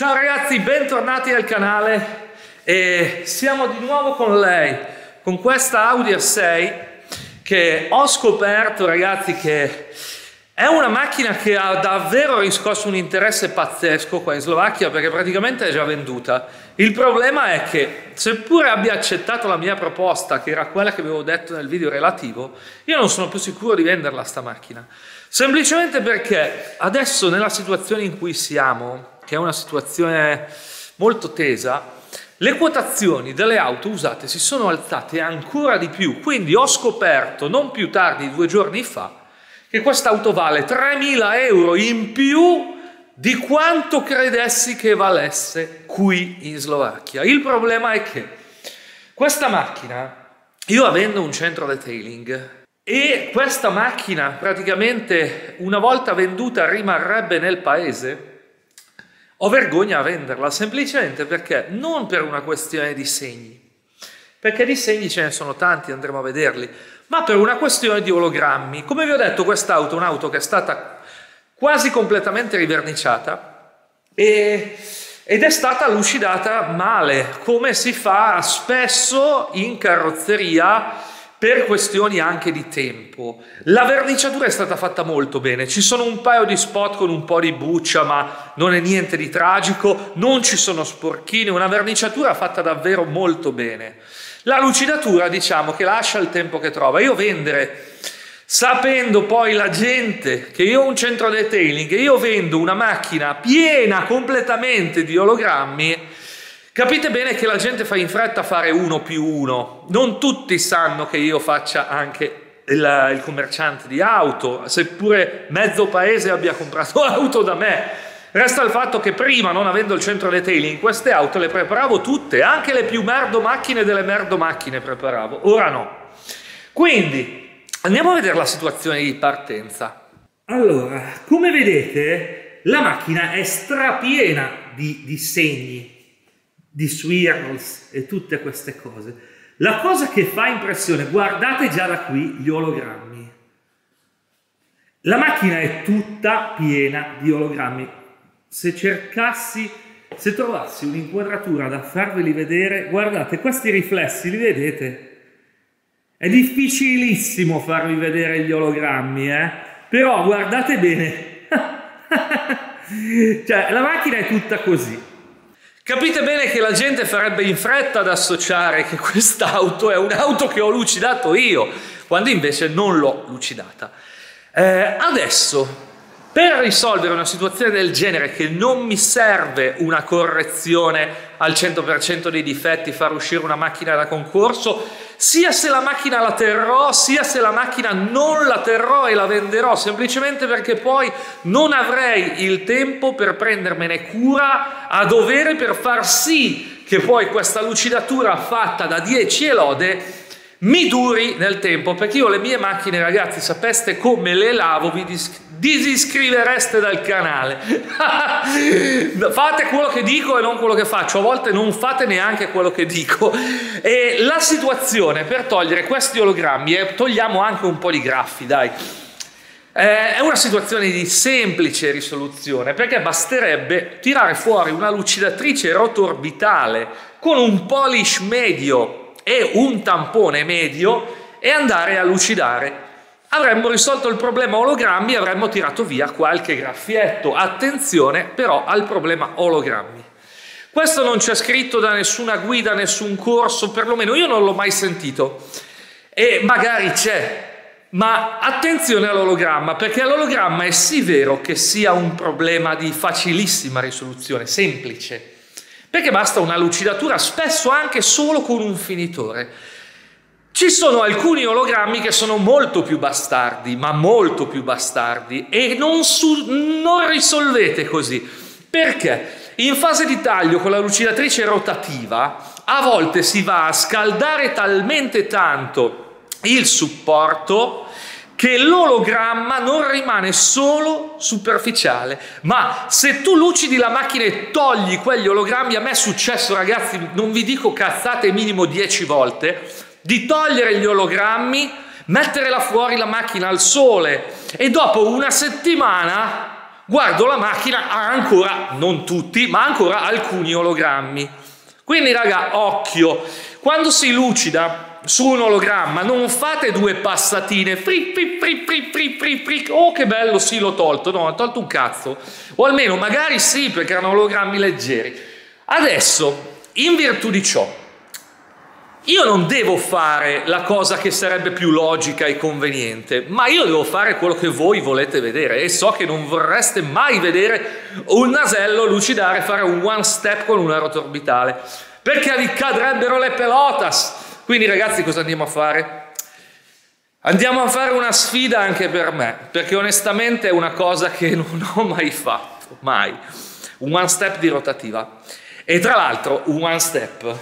Ciao ragazzi, bentornati al canale e siamo di nuovo con lei, con questa Audi A6 che ho scoperto ragazzi che è una macchina che ha davvero riscosso un interesse pazzesco qua in Slovacchia perché praticamente è già venduta. Il problema è che seppure abbia accettato la mia proposta, che era quella che avevo detto nel video relativo, io non sono più sicuro di venderla sta macchina, semplicemente perché adesso nella situazione in cui siamo, che è una situazione molto tesa, le quotazioni delle auto usate si sono alzate ancora di più, quindi ho scoperto non più tardi di 2 giorni fa che quest'auto vale 3.000 euro in più di quanto credessi che valesse qui in Slovacchia. Il problema è che questa macchina, io avendo un centro detailing, e questa macchina praticamente una volta venduta rimarrebbe nel paese, ho vergogna a venderla, semplicemente perché non per una questione di segni, perché di segni ce ne sono tanti, andremo a vederli, ma per una questione di ologrammi. Come vi ho detto, quest'auto è un'auto che è stata quasi completamente riverniciata ed è stata lucidata male, come si fa spesso in carrozzeria per questioni anche di tempo. La verniciatura è stata fatta molto bene, ci sono un paio di spot con un po' di buccia, ma non è niente di tragico, non ci sono sporchini, una verniciatura fatta davvero molto bene. La lucidatura diciamo che lascia il tempo che trova. Io vendere, sapendo poi la gente che io ho un centro detailing e io vendo una macchina piena completamente di ologrammi, capite bene che la gente fa in fretta a fare 1+1, non tutti sanno che io faccia anche il commerciante di auto, seppure mezzo paese abbia comprato auto da me. Resta il fatto che prima, non avendo il centro detailing, queste auto le preparavo tutte, anche le più merdo macchine delle merdo macchine preparavo, ora no. Quindi andiamo a vedere la situazione di partenza. Allora, come vedete la macchina è strapiena di segni, di swirls e tutte queste cose. La cosa che fa impressione, guardate già da qui gli ologrammi, la macchina è tutta piena di ologrammi. Se cercassi, se trovassi un'inquadratura da farveli vedere, guardate questi riflessi, li vedete? È difficilissimo farvi vedere gli ologrammi, però guardate bene cioè la macchina è tutta così. Capite bene che la gente farebbe in fretta ad associare che quest'auto è un'auto che ho lucidato io, quando invece non l'ho lucidata. Adesso, per risolvere una situazione del genere, che non mi serve una correzione al 100% dei difetti, far uscire una macchina da concorso, sia se la macchina la terrò, sia se la macchina non la terrò e la venderò, semplicemente perché poi non avrei il tempo per prendermene cura a dovere, per far sì che poi questa lucidatura fatta da 10 e lode mi duri nel tempo, perché io le mie macchine, ragazzi, sapeste come le lavo, vi disiscrivereste dal canale fate quello che dico e non quello che faccio, a volte non fate neanche quello che dico. E la situazione per togliere questi ologrammi, e togliamo anche un po' di graffi dai, è una situazione di semplice risoluzione, perché basterebbe tirare fuori una lucidatrice rotorbitale con un polish medio e un tampone medio e andare a lucidare. Avremmo risolto il problema ologrammi e avremmo tirato via qualche graffietto. Attenzione però al problema ologrammi. Questo non c'è scritto da nessuna guida, nessun corso, perlomeno io non l'ho mai sentito. E magari c'è, ma attenzione all'ologramma, perché l'ologramma è sì vero che sia un problema di facilissima risoluzione, semplice, perché basta una lucidatura, spesso anche solo con un finitore. Ci sono alcuni ologrammi che sono molto più bastardi, ma molto più bastardi, e non risolvete così, perché in fase di taglio con la lucidatrice rotativa a volte si va a scaldare talmente tanto il supporto che l'ologramma non rimane solo superficiale. Ma se tu lucidi la macchina e togli quegli ologrammi, a me è successo ragazzi, non vi dico cazzate, minimo 10 volte, di togliere gli ologrammi, metterla fuori la macchina al sole e dopo una settimana guardo la macchina, ha ancora, non tutti, ma ancora alcuni ologrammi. Quindi raga, occhio, quando si lucida su un ologramma non fate due passatine, fric, fric, fric, fric, fric, fric, fric. Oh che bello, sì l'ho tolto, no, ho tolto un cazzo, o almeno magari sì perché erano ologrammi leggeri. Adesso, in virtù di ciò, io non devo fare la cosa che sarebbe più logica e conveniente, ma io devo fare quello che voi volete vedere, e so che non vorreste mai vedere un nasello lucidare, fare un one step con una rotorbitale, perché vi cadrebbero le pelotas. Quindi ragazzi, cosa andiamo a fare? Andiamo a fare una sfida anche per me, perché onestamente è una cosa che non ho mai fatto, mai, un one step di rotativa. E tra l'altro un one step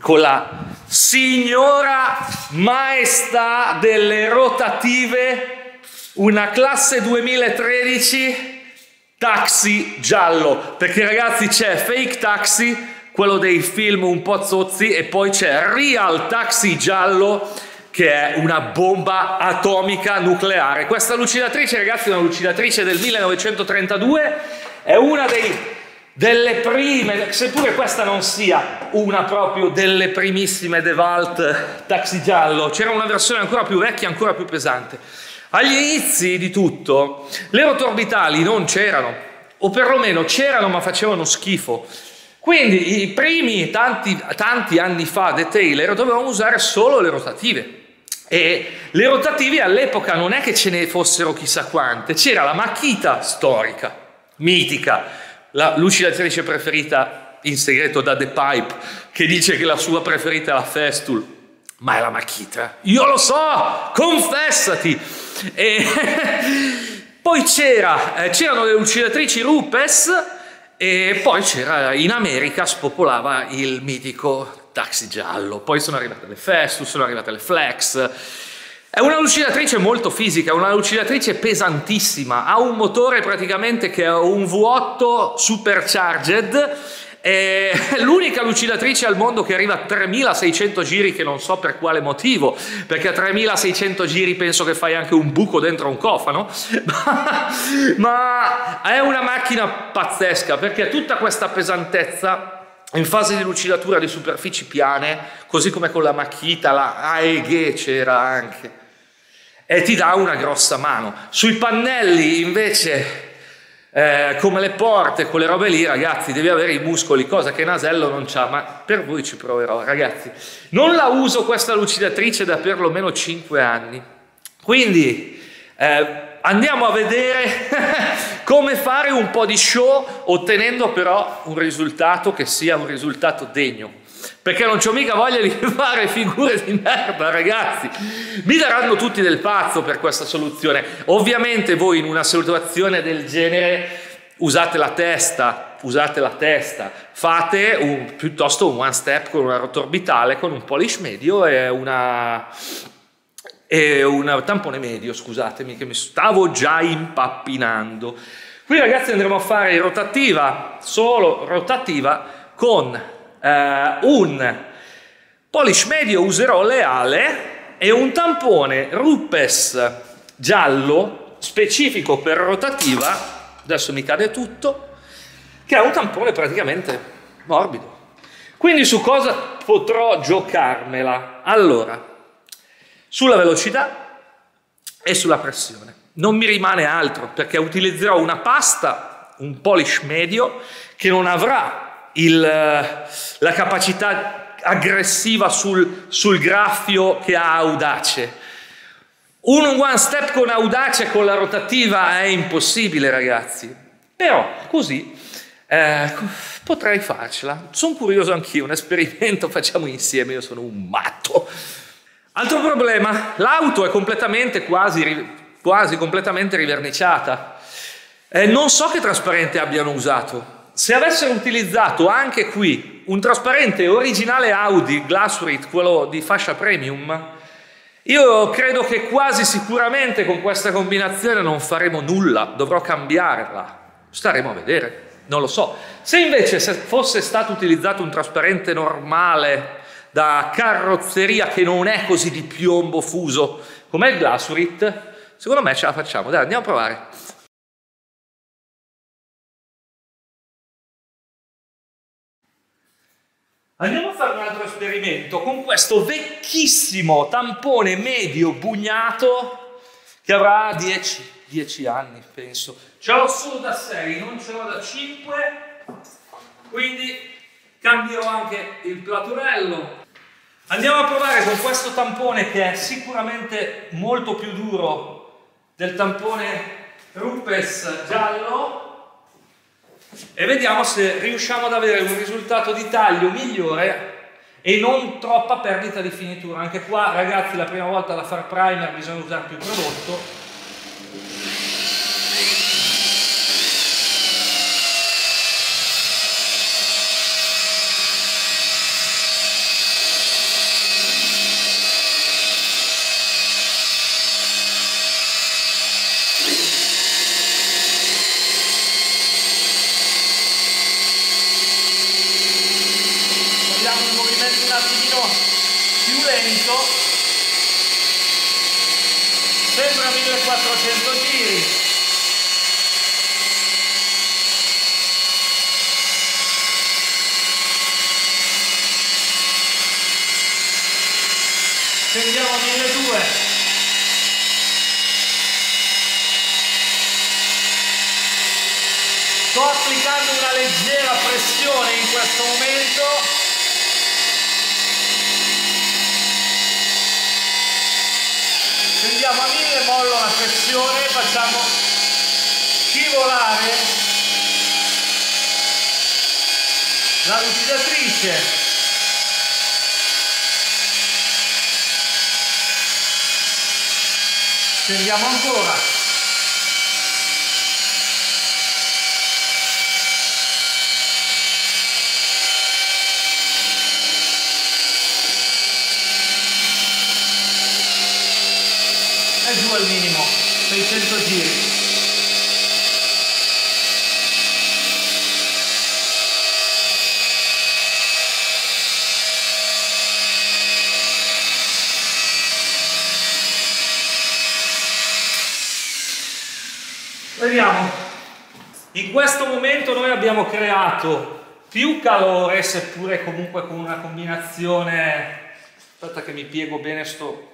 con la signora maestà delle rotative, una classe 2013 taxi giallo, perché ragazzi c'è fake taxi, quello dei film un po' zozzi, e poi c'è real taxi giallo che è una bomba atomica nucleare. Questa lucidatrice ragazzi è una lucidatrice del 1932, è una delle prime, seppure questa non sia una proprio delle primissime DeWalt Taxi Giallo, c'era una versione ancora più vecchia, ancora più pesante. Agli inizi di tutto le rotorbitali non c'erano, o perlomeno c'erano ma facevano schifo, quindi i primi tanti anni fa detailer dovevamo usare solo le rotative, e le rotative all'epoca non è che ce ne fossero chissà quante, c'era la Makita storica, mitica, la lucidatrice preferita in segreto da The Pipe, che dice che la sua preferita è la Festool, ma è la Makita, io lo so, confessati! E poi c'erano le lucidatrici Rupes, e poi c'era, in America spopolava il mitico Taxi Giallo, poi sono arrivate le Festool, sono arrivate le Flex. È una lucidatrice molto fisica, è una lucidatrice pesantissima, ha un motore praticamente che è un V8 supercharged, è l'unica lucidatrice al mondo che arriva a 3600 giri, che non so per quale motivo, perché a 3600 giri penso che fai anche un buco dentro un cofano, ma è una macchina pazzesca, perché tutta questa pesantezza in fase di lucidatura di superfici piane, così come con la Makita, la AEG c'era anche, e ti dà una grossa mano. Sui pannelli invece, come le porte, quelle robe lì ragazzi, devi avere i muscoli, cosa che Nasello non c'ha, ma per voi ci proverò ragazzi. Non la uso questa lucidatrice da perlomeno 5 anni, quindi andiamo a vedere come fare un po' di show, ottenendo però un risultato che sia un risultato degno, perché non c'ho mica voglia di fare figure di merda ragazzi. Mi daranno tutti del pazzo per questa soluzione. Ovviamente voi in una situazione del genere usate la testa, fate piuttosto un one step con una rotorbitale, con un polish medio e un tampone medio, scusatemi che mi stavo già impappinando. Qui ragazzi andremo a fare rotativa, solo rotativa, con un polish medio userò leale e un tampone Rupes giallo specifico per rotativa, adesso mi cade tutto, che è un tampone praticamente morbido. Quindi su cosa potrò giocarmela? Allora, sulla velocità e sulla pressione. Non mi rimane altro, perché utilizzerò una pasta, un polish medio, che non avrà la capacità aggressiva sul graffio che ha Audace. Un one step con Audace con la rotativa è impossibile ragazzi, però così potrei farcela. Sono curioso anch'io, un esperimento facciamo insieme, io sono un matto. Altro problema, l'auto è completamente, quasi completamente riverniciata. Non so che trasparente abbiano usato. Se avessero utilizzato anche qui un trasparente originale Audi, Glasurit, quello di fascia premium, io credo che quasi sicuramente con questa combinazione non faremo nulla, dovrò cambiarla. Staremo a vedere, non lo so. Se invece fosse stato utilizzato un trasparente normale, da carrozzeria, che non è così di piombo fuso come il Glasurit, secondo me ce la facciamo. Dai, andiamo a provare. Andiamo a fare un altro esperimento con questo vecchissimo tampone medio bugnato che avrà 10 anni, penso. Ce l'ho solo da 6, non ce l'ho da 5, quindi cambierò anche il platurello. Andiamo a provare con questo tampone che è sicuramente molto più duro del tampone Rupes giallo e vediamo se riusciamo ad avere un risultato di taglio migliore e non troppa perdita di finitura. Anche qua, ragazzi, la prima volta da far primer bisogna usare più prodotto. Sembra 1400 giri. Scendiamo a 1200. Sto applicando una leggera pressione in questo momento. Scendiamo a 1000, mollo la pressione, facciamo scivolare la liquidatrice. Scendiamo ancora. Al minimo 600 giri. Vediamo, in questo momento noi abbiamo creato più calore, seppure comunque con una combinazione, aspetta che mi piego bene sto,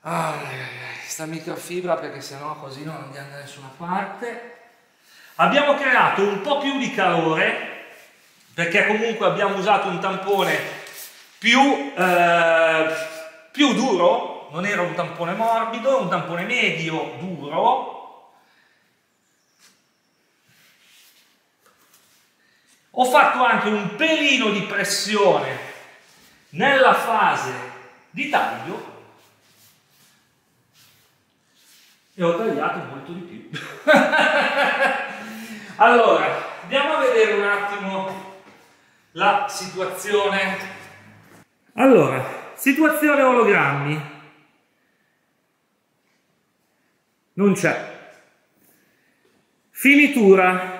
sta microfibra, perché sennò così non andiamo da nessuna parte. Abbiamo creato un po' più di calore perché comunque abbiamo usato un tampone più duro, non era un tampone morbido, un tampone medio duro. Ho fatto anche un pelino di pressione nella fase di taglio e ho tagliato molto di più. Allora, andiamo a vedere un attimo la situazione. Allora, situazione ologrammi. Non c'è. Finitura.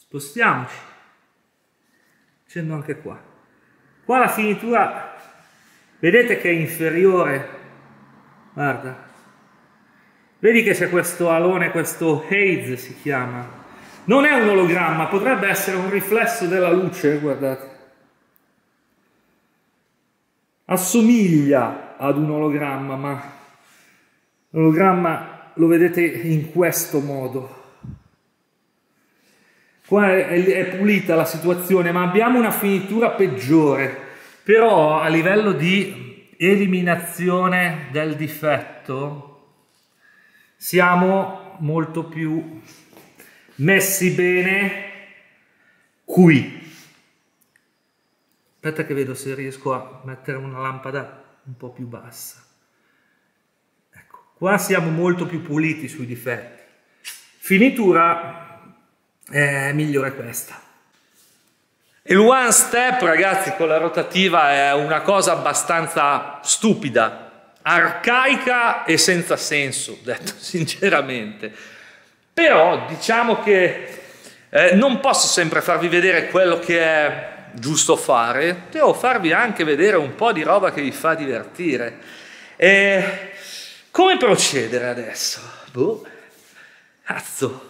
Spostiamoci. Scendo anche qua. Qua la finitura, vedete che è inferiore. Guarda, vedi che c'è questo alone, questo haze si chiama. Non è un ologramma, potrebbe essere un riflesso della luce, guardate. Assomiglia ad un ologramma, ma l'ologramma lo vedete in questo modo. Qua è pulita la situazione, ma abbiamo una finitura peggiore. Però a livello di eliminazione del difetto siamo molto più messi bene qui. Aspetta che vedo se riesco a mettere una lampada un po' più bassa. Ecco, qua siamo molto più puliti sui difetti. Finitura è migliore questa. Il one step, ragazzi, con la rotativa è una cosa abbastanza stupida, arcaica e senza senso, detto sinceramente. Però diciamo che non posso sempre farvi vedere quello che è giusto fare, devo farvi anche vedere un po' di roba che vi fa divertire. E come procedere adesso? Boh, cazzo!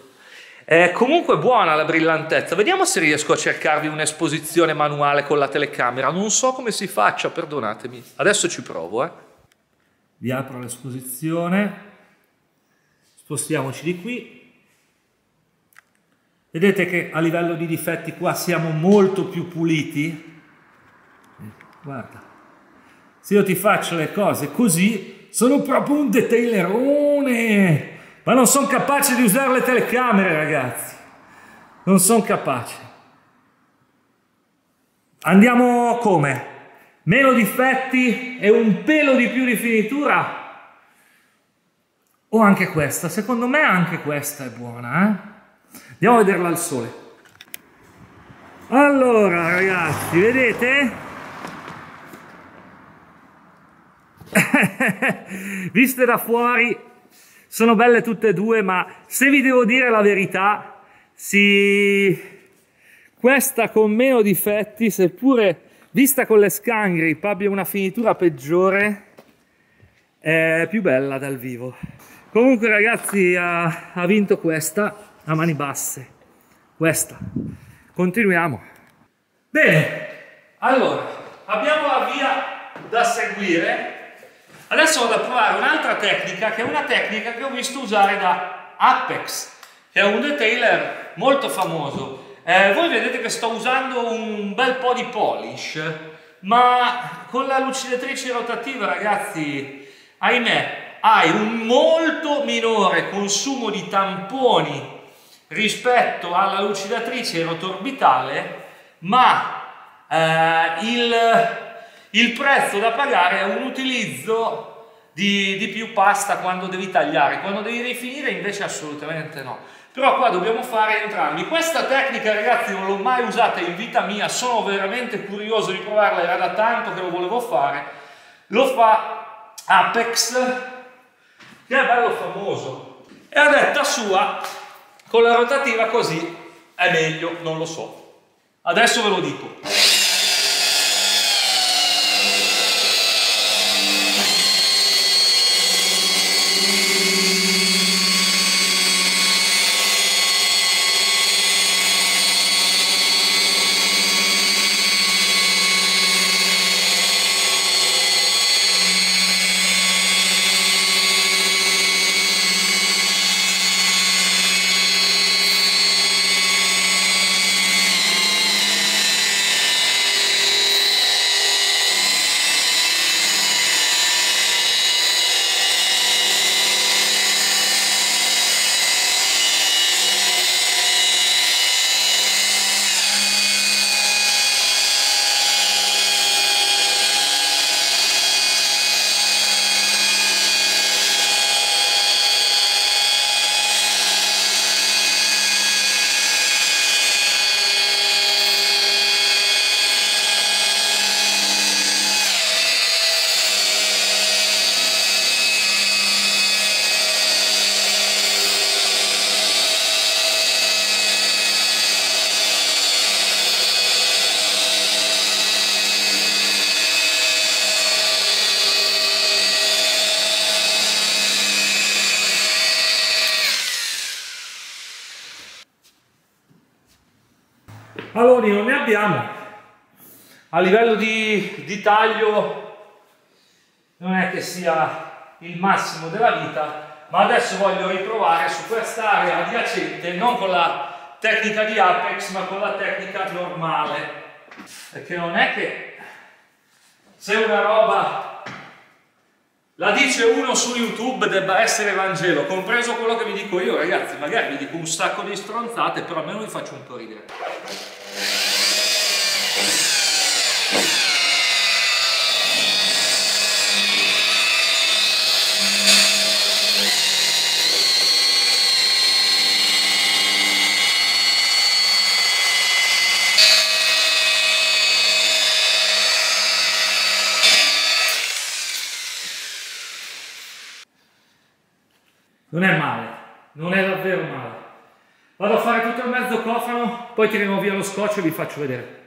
È comunque buona la brillantezza. Vediamo se riesco a cercarvi un'esposizione manuale con la telecamera. Non so come si faccia, perdonatemi. Adesso ci provo, eh. Vi apro l'esposizione. Spostiamoci di qui. Vedete che a livello di difetti qua siamo molto più puliti. Guarda, se io ti faccio le cose così, sono proprio un detailerone, ma non sono capace di usare le telecamere, ragazzi, non sono capace. Andiamo come? Meno difetti e un pelo di più di finitura? O anche questa? Secondo me anche questa è buona, eh? Andiamo a vederla al sole. Allora ragazzi, vedete? Viste da fuori sono belle tutte e due, ma se vi devo dire la verità, sì, questa con meno difetti, seppure vista con le scangrip abbia una finitura peggiore, è più bella dal vivo. Comunque ragazzi, ha vinto questa a mani basse, questa. Continuiamo. Bene, allora abbiamo la via da seguire. Adesso vado a provare un'altra tecnica, che è una tecnica che ho visto usare da Apex, che è un detailer molto famoso. Voi vedete che sto usando un bel po' di polish, ma con la lucidatrice rotativa, ragazzi, ahimè, hai un molto minore consumo di tamponi rispetto alla lucidatrice rotorbitale, ma il prezzo da pagare è un utilizzo di più pasta quando devi tagliare. Quando devi rifinire invece assolutamente no. Però qua dobbiamo fare entrambi. Questa tecnica ragazzi non l'ho mai usata in vita mia, sono veramente curioso di provarla, era da tanto che lo volevo fare. Lo fa Apex, che è bello famoso, e a detta sua con la rotativa così è meglio, non lo so, adesso ve lo dico. Allora, non ne abbiamo, a livello di taglio non è che sia il massimo della vita, ma adesso voglio riprovare su quest'area adiacente, non con la tecnica di Apex ma con la tecnica normale, perché non è che se una roba la dice uno su YouTube debba essere Vangelo, compreso quello che vi dico io ragazzi. Magari vi dico un sacco di stronzate, però almeno vi faccio un po' ridere. Non è male, non è davvero male. Vado a fare tutto il mezzo cofano, poi tiriamo via lo scotch e vi faccio vedere.